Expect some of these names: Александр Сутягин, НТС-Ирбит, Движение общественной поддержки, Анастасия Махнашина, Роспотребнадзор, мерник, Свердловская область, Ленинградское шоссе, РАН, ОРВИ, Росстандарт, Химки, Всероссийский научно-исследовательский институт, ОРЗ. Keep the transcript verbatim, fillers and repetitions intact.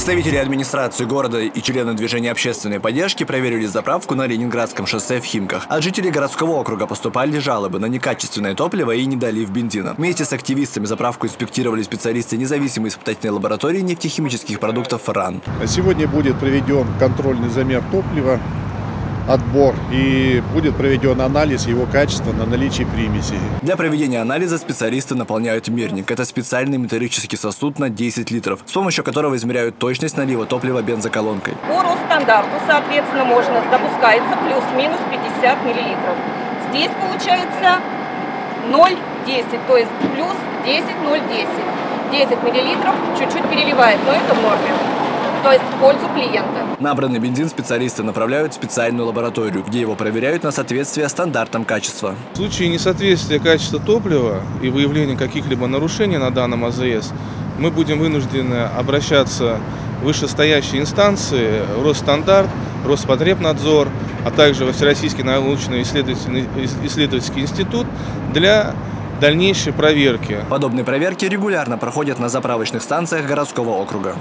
Представители администрации города и члены движения общественной поддержки проверили заправку на Ленинградском шоссе в Химках. От жителей городского округа поступали жалобы на некачественное топливо и недолив бензина. Вместе с активистами заправку инспектировали специалисты независимой испытательной лаборатории нефтехимических продуктов РАН. Сегодня будет проведен контрольный замер топлива, отбор, и будет проведен анализ его качества на наличие примесей. Для проведения анализа специалисты наполняют мерник. Это специальный металлический сосуд на десять литров, с помощью которого измеряют точность налива топлива бензоколонкой. По Росстандарту, соответственно, можно, допускается плюс-минус пятьдесят миллилитров. Здесь получается ноль десять, то есть плюс десять ноль десять. десять миллилитров чуть-чуть переливает, но это в норме. То есть в пользу клиента. Набранный бензин специалисты направляют в специальную лабораторию, где его проверяют на соответствие стандартам качества. В случае несоответствия качества топлива и выявления каких-либо нарушений на данном АЗС, мы будем вынуждены обращаться в вышестоящие инстанции: Росстандарт, Роспотребнадзор, а также во Всероссийский научно-исследовательский институт для дальнейшей проверки. Подобные проверки регулярно проходят на заправочных станциях городского округа.